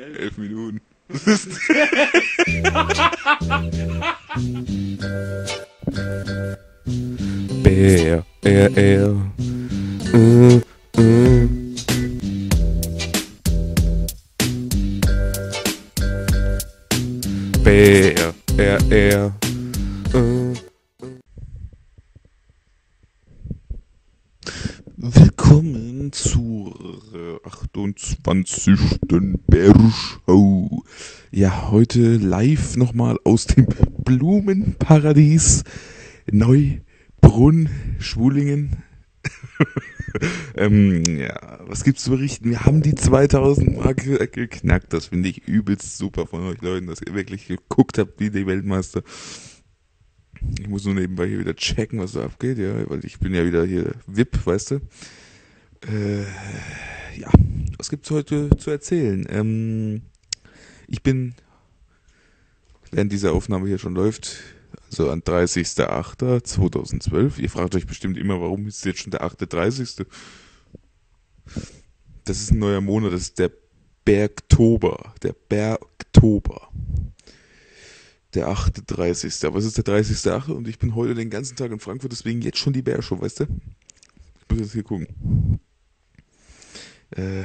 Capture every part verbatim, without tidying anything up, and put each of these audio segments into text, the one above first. elf. elf Minuten. Das ist Bär, er, er. Äh, äh. Bär, er, er. Äh. Willkommen zur achtundzwanzigsten Bärshow. Ja, heute live nochmal aus dem Blumenparadies Neubrunn, Schwulingen. ähm, ja, was gibt's zu berichten? Wir haben die zweitausend Marke geknackt. Das finde ich übelst super von euch Leuten, dass ihr wirklich geguckt habt wie die Weltmeister. Ich muss nur nebenbei hier wieder checken, was da abgeht, ja, weil ich bin ja wieder hier V I P, weißt du. Äh, ja, was gibt's heute zu erzählen? Ähm, ich bin, während diese Aufnahme hier schon läuft, also an dreißigsten achten zweitausendzwölf. Ihr fragt euch bestimmt immer, warum ist jetzt schon der achte dreißigste? Das ist ein neuer Monat, das ist der Bergtober, der Bergtober. Der achte dreißigste Aber es ist der dreißigste achte und ich bin heute den ganzen Tag in Frankfurt, deswegen jetzt schon die Bärshow, weißt du? Ich muss jetzt hier gucken. Äh,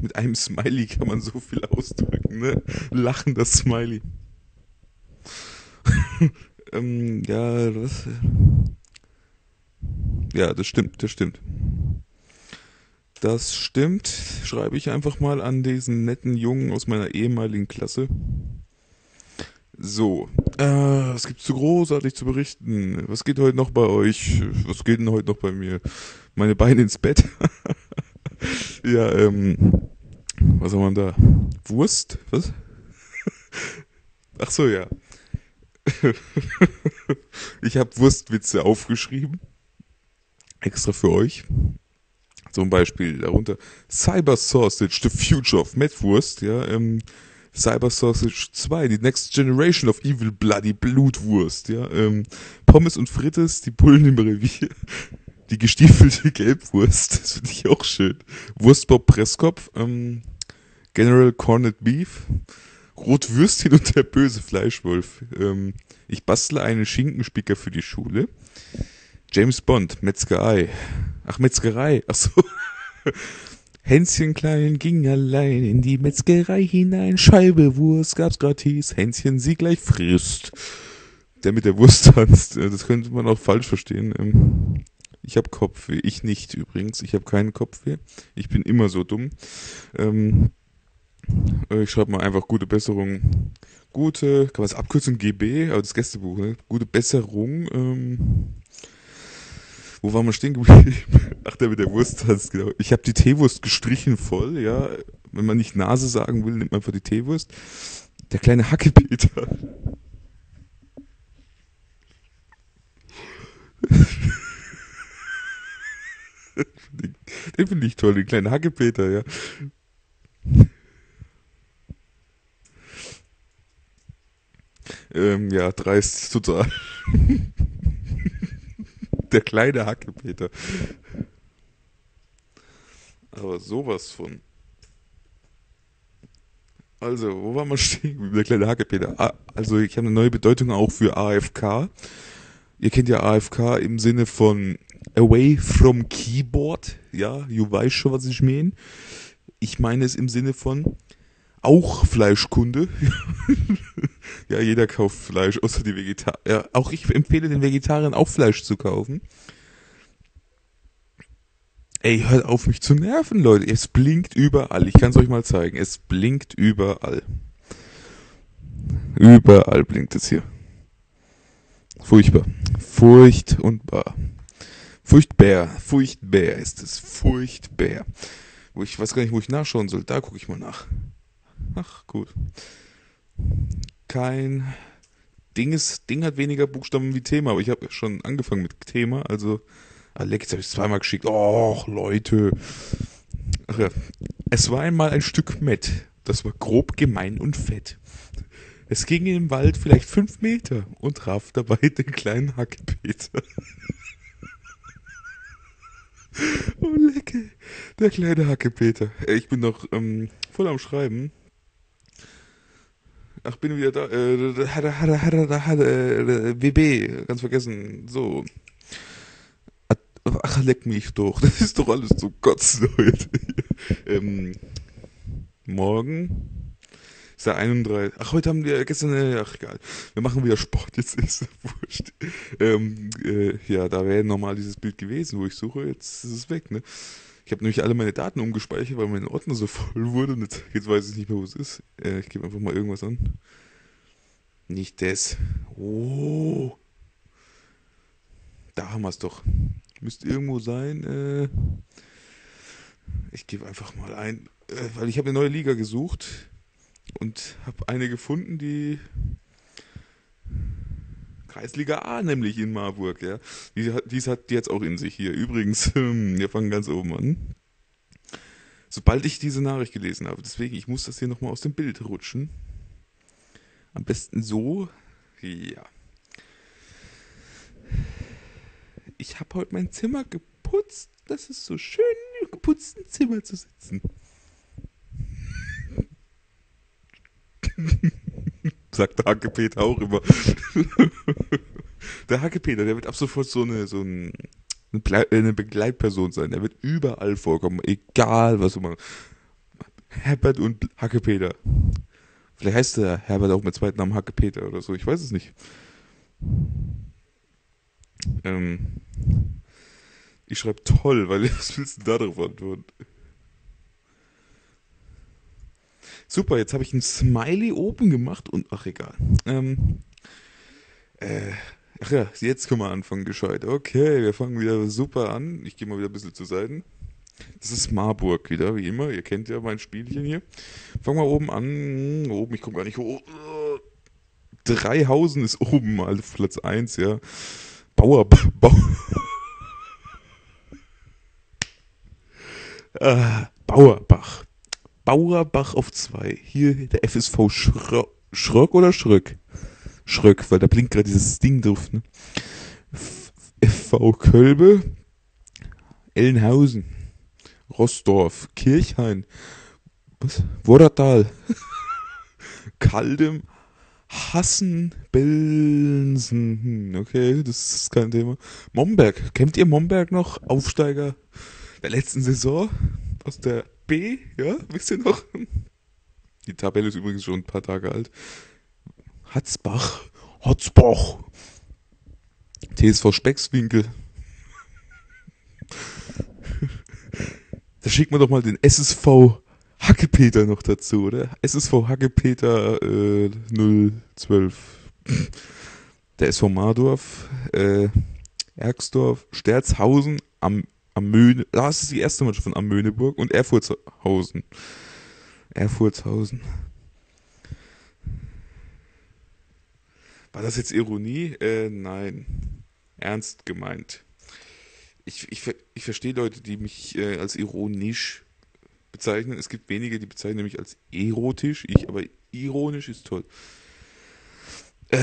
mit einem Smiley kann man so viel ausdrücken, ne? Lachen, das Smiley. ähm, ja, das... Ja, das stimmt, das stimmt. Das stimmt, schreibe ich einfach mal an diesen netten Jungen aus meiner ehemaligen Klasse. So, äh, was gibt's zu großartig zu berichten? Was geht heute noch bei euch? Was geht denn heute noch bei mir? Meine Beine ins Bett. ja, ähm, was haben wir da? Wurst? Was? Ach so, ja. ich habe Wurstwitze aufgeschrieben. Extra für euch. Zum Beispiel darunter Cyber Sausage, the future of Metwurst, ja, ähm, Cyber Sausage zwei, die Next Generation of Evil Bloody Blutwurst, ja, ähm, Pommes und Frites, die Bullen im Revier, die gestiefelte Gelbwurst, das finde ich auch schön, Wurstbob Presskopf, ähm, General Corned Beef, Rotwürstchen und der böse Fleischwolf, ähm, ich bastle einen Schinkenspicker für die Schule, James Bond, Metzgerei, ach Metzgerei, ach so, Hänschen Klein ging allein in die Metzgerei hinein, Scheibe Wurst gab's gratis, Hänschen sie gleich frisst. Der mit der Wurst tanzt, das könnte man auch falsch verstehen. Ich hab Kopfweh, ich nicht übrigens, ich hab keinen Kopfweh, ich bin immer so dumm. Ich schreibe mal einfach gute Besserung, gute, kann man es abkürzen, G B, aber das Gästebuch, ne? Gute Besserung, ähm... Wo waren wir stehen geblieben? Ach, der mit der Wurst tanzt, genau. Ich habe die Teewurst gestrichen voll, ja. Wenn man nicht Nase sagen will, nimmt man einfach die Teewurst. Der kleine Hackepeter. Den finde ich toll, den kleinen Hackepeter, ja. Ähm, ja, dreist total. Der kleine Hackepeter. Aber sowas von. Also, wo war man stehen? Der kleine Hackepeter. Ah, also, ich habe eine neue Bedeutung auch für A F K. Ihr kennt ja A F K im Sinne von Away from Keyboard. Ja, du weißt schon, was ich meine. Ich meine es im Sinne von auch Fleischkunde. Ja, jeder kauft Fleisch, außer die Vegetarier. Ja, auch ich empfehle den Vegetariern auch Fleisch zu kaufen. Ey, hört auf mich zu nerven, Leute. Es blinkt überall. Ich kann es euch mal zeigen. Es blinkt überall. Überall blinkt es hier. Furchtbar. Furchtbar. Furchtbär. Furchtbär ist es. Furchtbär. Wo ich weiß gar nicht, wo ich nachschauen soll. Da gucke ich mal nach. Ach, gut. Kein Ding ist, Ding hat weniger Buchstaben wie Thema, aber ich habe schon angefangen mit Thema, also Alex habe ich zweimal geschickt. Och, Leute. Ach ja. Es war einmal ein Stück Mett, das war grob, gemein und fett. Es ging im Wald vielleicht fünf Meter und traf dabei den kleinen Hackepeter. Oh, lecke. Der kleine Hackepeter. Ich bin noch ähm, voll am Schreiben. Ach, bin wieder da. W B, ganz vergessen. So. Ach, leck mich doch. Das ist doch alles zu kotzen heute. ähm, morgen ist der einunddreißigste. Ach, heute haben wir gestern... Ach, egal. Wir machen wieder Sport. Jetzt ist es wurscht. Ähm, äh, ja, da wäre normal dieses Bild gewesen, wo ich suche. Jetzt ist es weg, ne? Ich habe nämlich alle meine Daten umgespeichert, weil mein Ordner so voll wurde. Und jetzt, jetzt weiß ich nicht mehr, wo es ist. Äh, ich gebe einfach mal irgendwas an. Nicht das. Oh. Da haben wir es doch. Müsste irgendwo sein. Äh, ich gebe einfach mal ein. Äh, weil ich habe eine neue Liga gesucht. Und habe eine gefunden, die... Kreisliga A, nämlich in Marburg, ja. Die hat es die jetzt auch in sich hier. Übrigens, ähm, wir fangen ganz oben an. Sobald ich diese Nachricht gelesen habe, deswegen, ich muss das hier nochmal aus dem Bild rutschen. Am besten so, ja. Ich habe heute mein Zimmer geputzt. Das ist so schön, im geputzten Zimmer zu sitzen. Sagt der Hackepeter auch immer. Der Hackepeter, der wird ab sofort so eine, so ein, eine Begleitperson sein. Der wird überall vorkommen, egal was du machst. Herbert und Hackepeter. Vielleicht heißt der Herbert auch mit zweiten Namen Hackepeter oder so, ich weiß es nicht. Ähm, ich schreibe toll, weil was willst du da drauf antworten? Super, jetzt habe ich ein Smiley oben gemacht und, ach egal. Ähm, äh, ach ja, jetzt können wir anfangen, gescheit. Okay, wir fangen wieder super an. Ich gehe mal wieder ein bisschen zur Seite. Das ist Marburg wieder, wie immer. Ihr kennt ja mein Spielchen hier. Fangen wir oben an. Oben, ich komme gar nicht hoch. Dreihausen ist oben, also Platz eins, ja. Bauer, Bau. ah, Bauerbach. Bauerbach auf zwei. Hier der F S V Schrö- Schröck oder Schröck? Schröck, weil da blinkt gerade dieses Ding drauf. Ne? F- F V Kölbe, Ellenhausen, Roßdorf, Kirchhain, was? Wodertal, Kaldem, Hassen, Belsen. Okay, das ist kein Thema. Momberg. Kennt ihr Momberg noch? Aufsteiger der letzten Saison aus der B, ja, wisst ihr noch? Die Tabelle ist übrigens schon ein paar Tage alt. Hatzbach, Hatzbach, T S V Speckswinkel. Da schickt man doch mal den S S V Hackepeter noch dazu, oder? S S V Hackepeter äh, null zwölf. Der S V Mardorf, äh, Erxdorf, Sterzhausen, am Amöne, das ist die erste Mannschaft von Amöneburg und Erfurtshausen. Erfurtshausen. War das jetzt Ironie? Äh, nein. Ernst gemeint. Ich, ich, ich verstehe Leute, die mich äh, als ironisch bezeichnen. Es gibt wenige, die bezeichnen mich als erotisch. Ich, aber ironisch ist toll. Äh...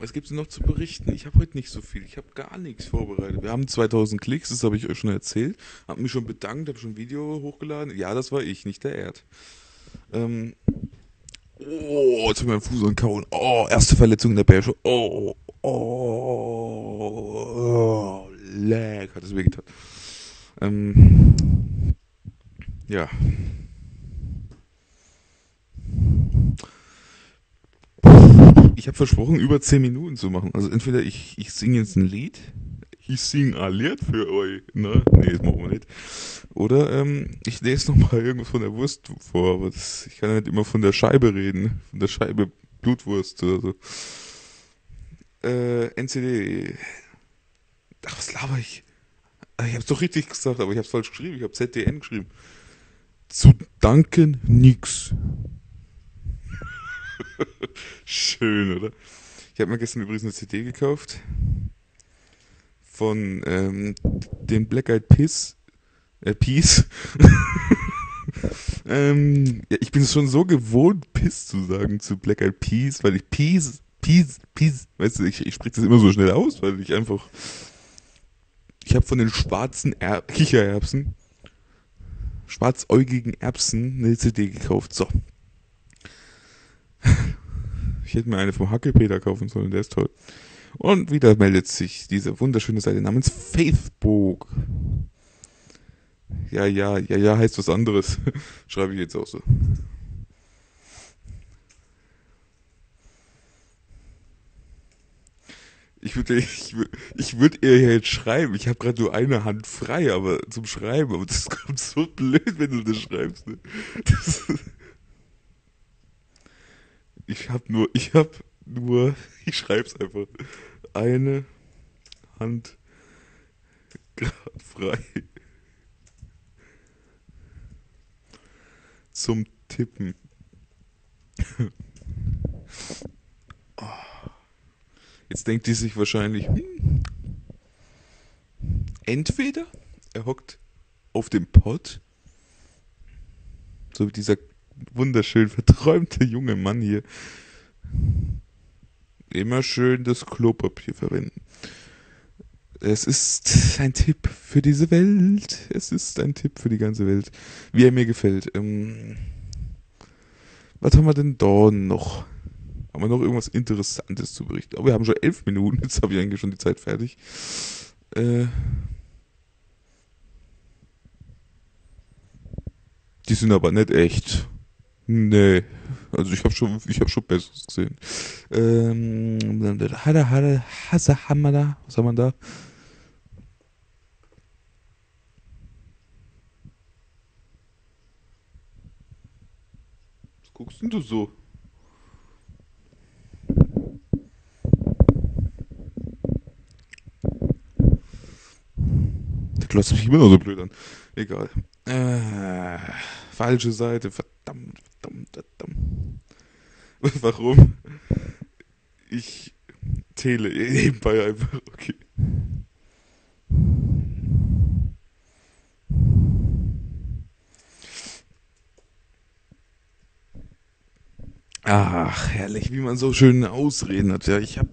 Was gibt es noch zu berichten? Ich habe heute nicht so viel. Ich habe gar nichts vorbereitet. Wir haben zweitausend Klicks, das habe ich euch schon erzählt. Hab mich schon bedankt, habe schon ein Video hochgeladen. Ja, das war ich, nicht der Erd. Ähm oh, jetzt habe ich meinen Fuß ankauen. Oh, erste Verletzung in der Bärshow. Oh, oh, oh, leck, hat es wehgetan. Ähm ja. Ich habe versprochen, über zehn Minuten zu machen. Also entweder ich, ich singe jetzt ein Lied, ich singe ein Lied für euch, ne? Nee, das machen wir nicht. Oder ähm, ich lese nochmal irgendwas von der Wurst vor, aber das, ich kann ja nicht immer von der Scheibe reden. Von der Scheibe Blutwurst oder so. Äh, N C D. Ach, was laber ich? Ich hab's doch richtig gesagt, aber ich hab's falsch geschrieben. Ich hab Z D N geschrieben. Zu danken nix. Schön, oder? Ich habe mir gestern übrigens eine C D gekauft von ähm, den Black Eyed Peas. Äh, Peas. ähm, ja, ich bin es schon so gewohnt, Piss zu sagen zu Black Eyed Peas, weil ich Peas, Peas, Peas, weißt du, ich, ich spreche das immer so schnell aus, weil ich einfach, ich habe von den schwarzen er- Kichererbsen schwarzäugigen Erbsen eine C D gekauft. So. Ich hätte mir eine vom Hackepeter kaufen sollen, der ist toll. Und wieder meldet sich diese wunderschöne Seite namens Facebook. Ja, ja, ja, ja, heißt was anderes. Schreibe ich jetzt auch so. Ich würde ich, ich würd ihr jetzt schreiben. Ich habe gerade nur eine Hand frei, aber zum Schreiben. Aber das kommt so blöd, wenn du das schreibst. Ne? Das, ich habe nur, ich habe nur, ich schreibe es einfach. Eine Hand frei. Zum Tippen. Oh. Jetzt denkt die sich wahrscheinlich, hm, entweder er hockt auf dem Pott, so wie dieser wunderschön verträumte junge Mann hier, immer schön das Klopapier verwenden. Es ist ein Tipp für diese Welt. Es ist ein Tipp für die ganze Welt, wie er mir gefällt. Ähm, was haben wir denn da noch? Haben wir noch irgendwas Interessantes zu berichten? Aber wir haben schon elf Minuten. Jetzt habe ich eigentlich schon die Zeit fertig. Äh, die sind aber nicht echt. Nee. Also ich habe schon, ich habe schon Besseres gesehen. Ähm, hada, hada, hasa, hamada. Was haben wir da? Was guckst denn du so? Der glotzt mich immer noch so blöd an. Egal. Äh, falsche Seite. Verdammt, verdammt, verdammt. Warum? Ich tele nebenbei einfach. Okay. Ach, herrlich, wie man so schöne Ausreden hat. Ja, ich habe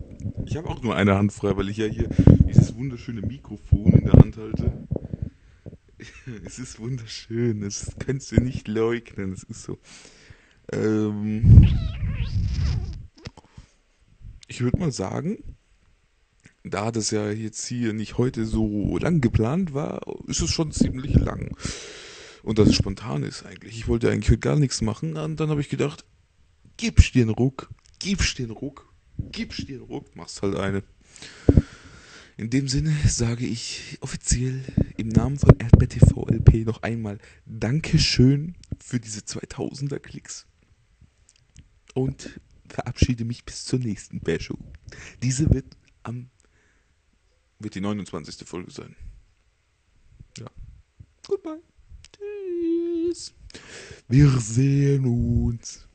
ich hab auch nur eine Hand frei, weil ich ja hier dieses wunderschöne Mikrofon in der Hand halte. Es ist wunderschön, das kannst du nicht leugnen, es ist so. Ähm, ich würde mal sagen, da das ja jetzt hier nicht heute so lang geplant war, ist es schon ziemlich lang. Und das spontan ist eigentlich. Ich wollte eigentlich heute gar nichts machen, und dann habe ich gedacht, gibst dir den Ruck, gibst dir den Ruck, gibst dir den Ruck, machst halt eine. In dem Sinne sage ich offiziell im Namen von R B T V L P noch einmal Dankeschön für diese zweitausender Klicks und verabschiede mich bis zur nächsten Bärshow. Diese wird am wird die neunundzwanzigste Folge sein. Ja. Goodbye. Tschüss. Wir sehen uns.